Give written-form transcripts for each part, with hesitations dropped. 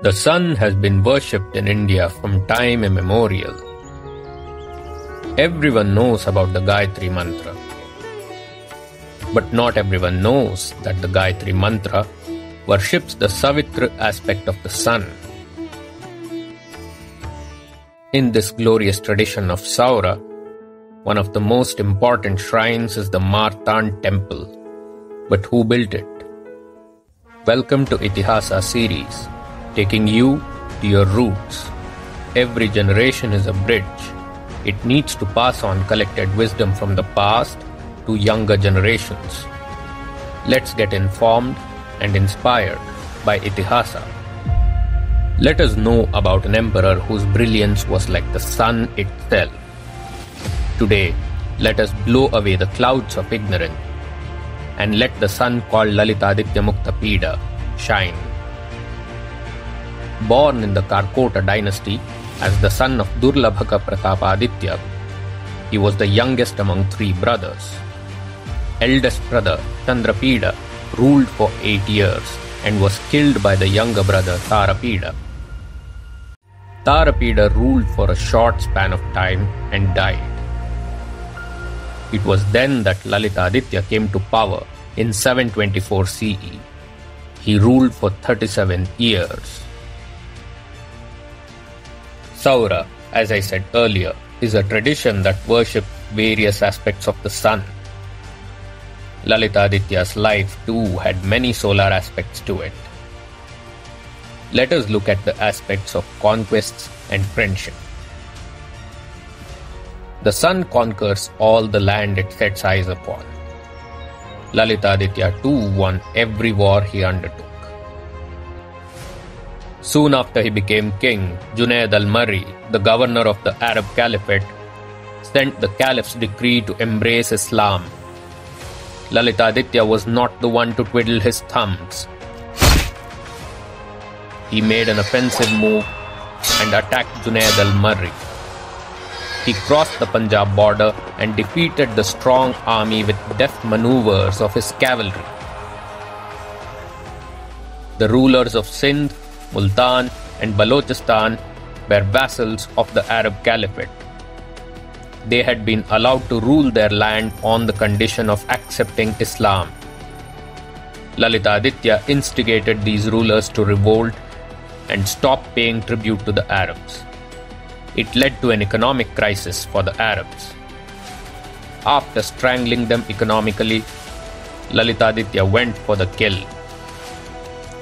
The sun has been worshipped in India from time immemorial. Everyone knows about the Gayatri Mantra. But not everyone knows that the Gayatri Mantra worships the Savitr aspect of the sun. In this glorious tradition of Saura, one of the most important shrines is the Martand Temple. But who built it? Welcome to Itihasa Series, taking you to your roots. Every generation is a bridge. It needs to pass on collected wisdom from the past to younger generations. Let's get informed and inspired by Itihasa. Let us know about an emperor whose brilliance was like the sun itself. Today, let us blow away the clouds of ignorance and let the sun called Lalitaditya Muktapida shine. Born in the Karkota dynasty as the son of Durlabhaka Pratapa Aditya, he was the youngest among three brothers. Eldest brother Chandrapida ruled for 8 years and was killed by the younger brother Tarapida. Tarapida ruled for a short span of time and died. It was then that Lalitaditya came to power in 724 CE. He ruled for 37 years. Saura, as I said earlier, is a tradition that worships various aspects of the sun. Lalitaditya's life too had many solar aspects to it. Let us look at the aspects of conquests and friendship. The sun conquers all the land it sets eyes upon. Lalitaditya too won every war he undertook. Soon after he became king, Junayd al-Murri, the governor of the Arab Caliphate, sent the Caliph's decree to embrace Islam. Lalitaditya was not the one to twiddle his thumbs. He made an offensive move and attacked Junayd al-Murri. He crossed the Punjab border and defeated the strong army with deft maneuvers of his cavalry. The rulers of Sindh, Multan and Balochistan were vassals of the Arab Caliphate. They had been allowed to rule their land on the condition of accepting Islam. Lalitaditya instigated these rulers to revolt and stopped paying tribute to the Arabs. It led to an economic crisis for the Arabs. After strangling them economically, Lalitaditya went for the kill.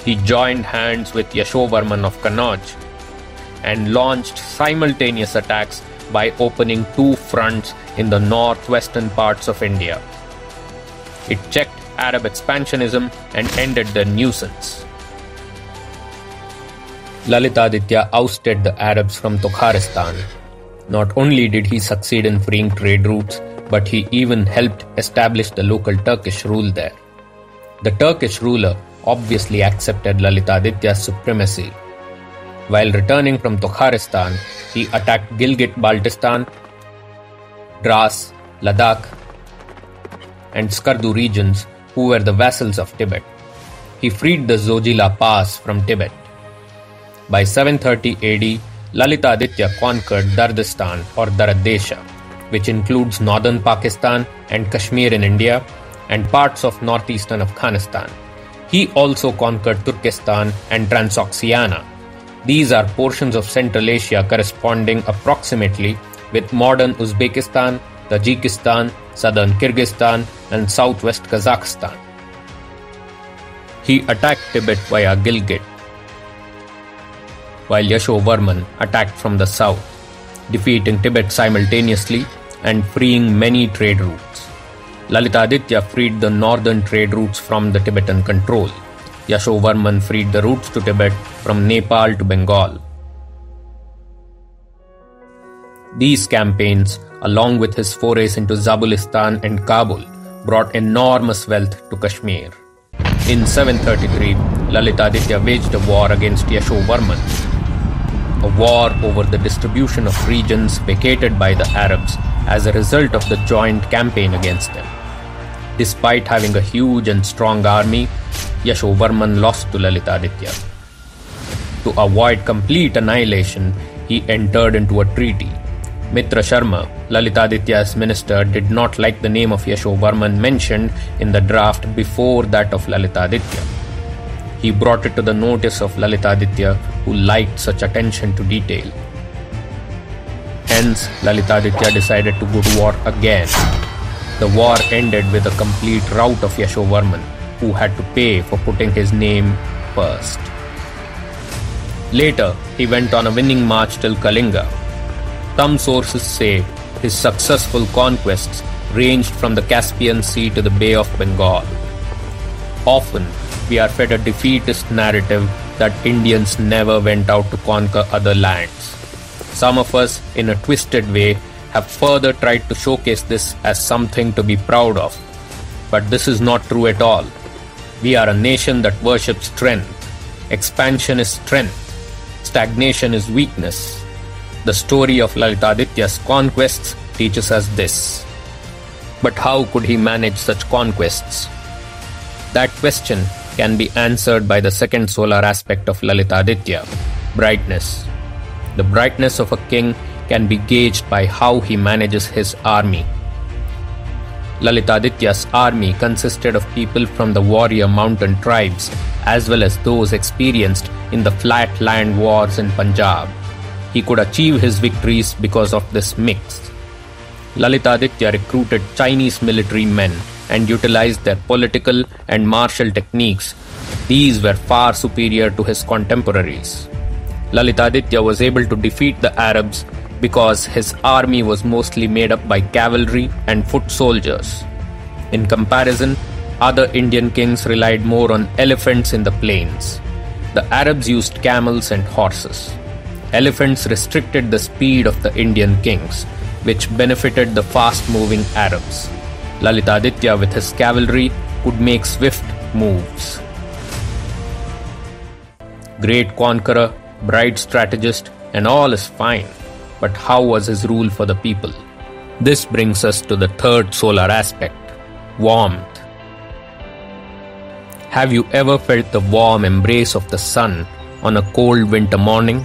He joined hands with Yashovarman of Kanauj and launched simultaneous attacks by opening two fronts in the northwestern parts of India. It checked Arab expansionism and ended the nuisance. Lalitaditya ousted the Arabs from Tukharistan. Not only did he succeed in freeing trade routes, but he even helped establish the local Turkish rule there. The Turkish ruler obviously accepted Lalitaditya's supremacy. While returning from Tukharistan, he attacked Gilgit-Baltistan, Dras, Ladakh, and Skardu regions, who were the vassals of Tibet. He freed the Zojila Pass from Tibet. By 730 AD, Lalitaditya conquered Daradistan or Daradesha, which includes northern Pakistan and Kashmir in India and parts of northeastern Afghanistan. He also conquered Turkestan and Transoxiana. These are portions of Central Asia corresponding approximately with modern Uzbekistan, Tajikistan, southern Kyrgyzstan, and southwest Kazakhstan. He attacked Tibet via Gilgit, while Yashovarman attacked from the south, defeating Tibet simultaneously and freeing many trade routes. Lalitaditya freed the northern trade routes from the Tibetan control. Yashovarman freed the routes to Tibet from Nepal to Bengal. These campaigns, along with his forays into Zabulistan and Kabul, brought enormous wealth to Kashmir. In 733, Lalitaditya waged a war against Yashovarman, a war over the distribution of regions vacated by the Arabs as a result of the joint campaign against them. Despite having a huge and strong army, Yashovarman lost to Lalitaditya. To avoid complete annihilation, he entered into a treaty. Mitra Sharma, Lalitaditya's minister, did not like the name of Yashovarman mentioned in the draft before that of Lalitaditya. He brought it to the notice of Lalitaditya, who liked such attention to detail. Hence, Lalitaditya decided to go to war again. The war ended with a complete rout of Yashovarman, who had to pay for putting his name first. Later, he went on a winning march till Kalinga. Some sources say his successful conquests ranged from the Caspian Sea to the Bay of Bengal. Often, we are fed a defeatist narrative that Indians never went out to conquer other lands. Some of us, in a twisted way, have further tried to showcase this as something to be proud of. But this is not true at all. We are a nation that worships strength. Expansion is strength. Stagnation is weakness. The story of Lalitaditya's conquests teaches us this. But how could he manage such conquests? That question can be answered by the second solar aspect of Lalitaditya, brightness. The brightness of a king can be gauged by how he manages his army. Lalitaditya's army consisted of people from the warrior mountain tribes as well as those experienced in the flat land wars in Punjab. He could achieve his victories because of this mix. Lalitaditya recruited Chinese military men and utilized their political and martial techniques. These were far superior to his contemporaries. Lalitaditya was able to defeat the Arabs because his army was mostly made up by cavalry and foot soldiers. In comparison, other Indian kings relied more on elephants in the plains. The Arabs used camels and horses. Elephants restricted the speed of the Indian kings, which benefited the fast-moving Arabs. Lalitaditya, with his cavalry, could make swift moves. Great conqueror, bright strategist, and all is fine. But how was his rule for the people? This brings us to the third solar aspect, warmth. Have you ever felt the warm embrace of the sun on a cold winter morning?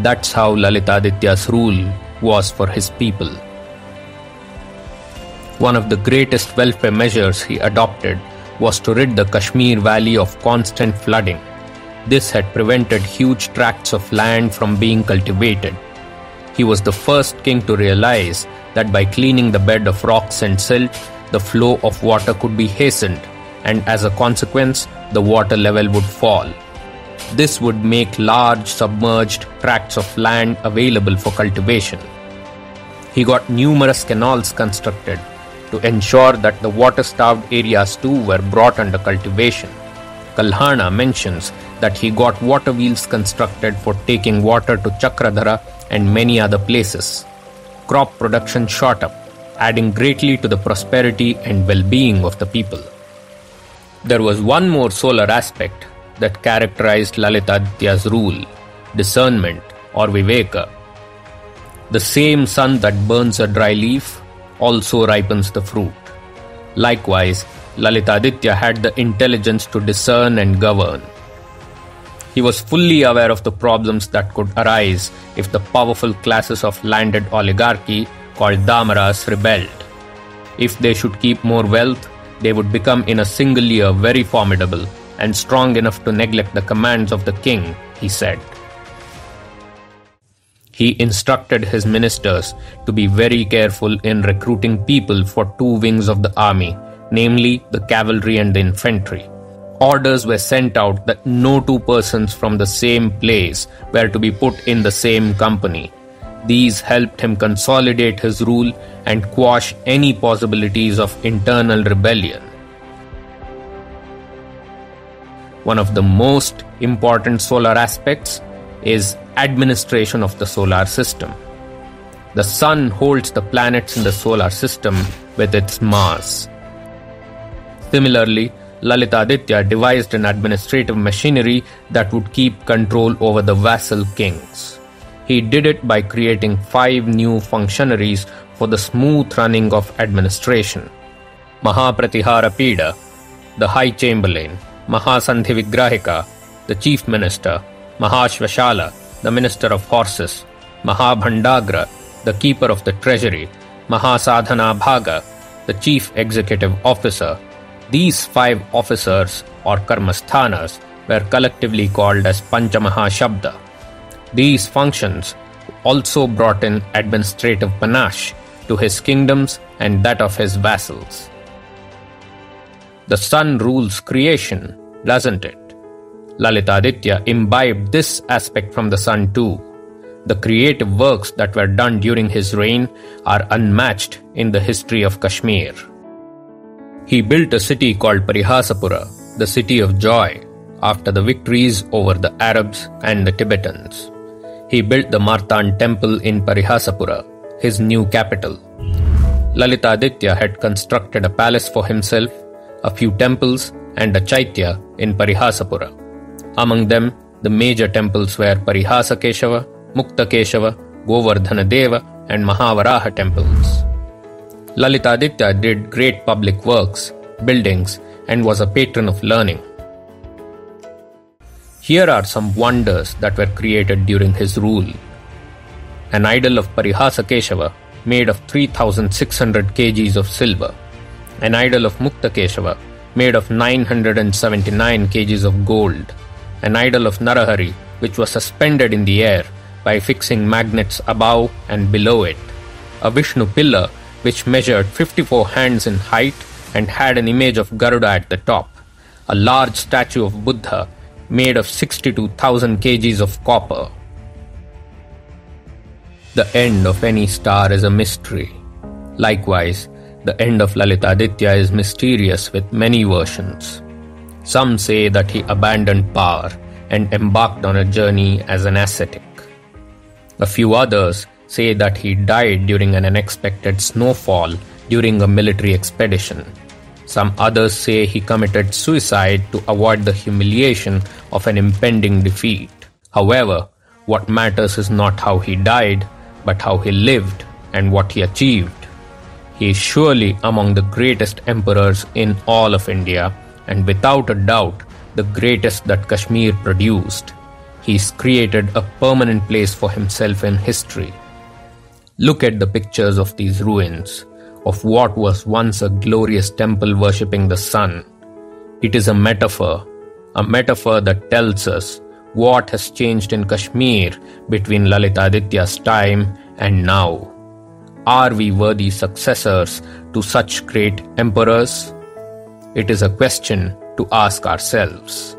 That's how Lalitaditya's rule was for his people. One of the greatest welfare measures he adopted was to rid the Kashmir valley of constant flooding. This had prevented huge tracts of land from being cultivated. He was the first king to realize that by cleaning the bed of rocks and silt, the flow of water could be hastened, and as a consequence, the water level would fall. This would make large submerged tracts of land available for cultivation. He got numerous canals constructed to ensure that the water-starved areas too were brought under cultivation. Kalhana mentions that he got water wheels constructed for taking water to Chakradhara and many other places. Crop production shot up, adding greatly to the prosperity and well-being of the people. There was one more solar aspect that characterized Lalitaditya's rule, discernment or viveka. The same sun that burns a dry leaf also ripens the fruit. Likewise, Lalitaditya had the intelligence to discern and govern. He was fully aware of the problems that could arise if the powerful classes of landed oligarchy called damaras rebelled. If they should keep more wealth, they would become in a single year very formidable and strong enough to neglect the commands of the king, he said. He instructed his ministers to be very careful in recruiting people for two wings of the army, namely the cavalry and the infantry. Orders were sent out that no two persons from the same place were to be put in the same company. These helped him consolidate his rule and quash any possibilities of internal rebellion. One of the most important solar aspects is administration of the solar system. The sun holds the planets in the solar system with its mass. Similarly, Lalitaditya devised an administrative machinery that would keep control over the vassal kings. He did it by creating 5 new functionaries for the smooth running of administration: Mahapratiharapida, the High Chamberlain, Mahasandhivigrahika, the Chief Minister, Mahashvashala, the minister of horses, Mahabhandagra, the keeper of the treasury, Mahasadhana Bhaga, the chief executive officer. These five officers or karmasthanas were collectively called as Panchamaha Shabda. These functions also brought in administrative panache to his kingdoms and that of his vassals. The sun rules creation, doesn't it? Lalitaditya imbibed this aspect from the sun too. The creative works that were done during his reign are unmatched in the history of Kashmir. He built a city called Parihasapura, the city of joy, after the victories over the Arabs and the Tibetans. He built the Martand Temple in Parihasapura, his new capital. Lalitaditya had constructed a palace for himself, a few temples, and a chaitya in Parihasapura. Among them, the major temples were Parihasa Keshava, Mukta Keshava, Govardhana Deva, and Mahavaraha temples. Lalitaditya did great public works, buildings, and was a patron of learning. Here are some wonders that were created during his rule. An idol of Parihasa Keshava made of 3,600 kgs of silver. An idol of Mukta Keshava made of 979 kgs of gold. An idol of Narahari which was suspended in the air by fixing magnets above and below it. A Vishnu pillar which measured 54 hands in height and had an image of Garuda at the top. A large statue of Buddha made of 62,000 kgs of copper. The end of any star is a mystery. Likewise, the end of Lalitaditya is mysterious with many versions. Some say that he abandoned power and embarked on a journey as an ascetic. A few others say that he died during an unexpected snowfall during a military expedition. Some others say he committed suicide to avoid the humiliation of an impending defeat. However, what matters is not how he died, but how he lived and what he achieved. He is surely among the greatest emperors in all of India, and without a doubt, the greatest that Kashmir produced. He's created a permanent place for himself in history. Look at the pictures of these ruins, of what was once a glorious temple worshipping the sun. It is a metaphor that tells us what has changed in Kashmir between Lalitaditya's time and now. Are we worthy successors to such great emperors? It is a question to ask ourselves.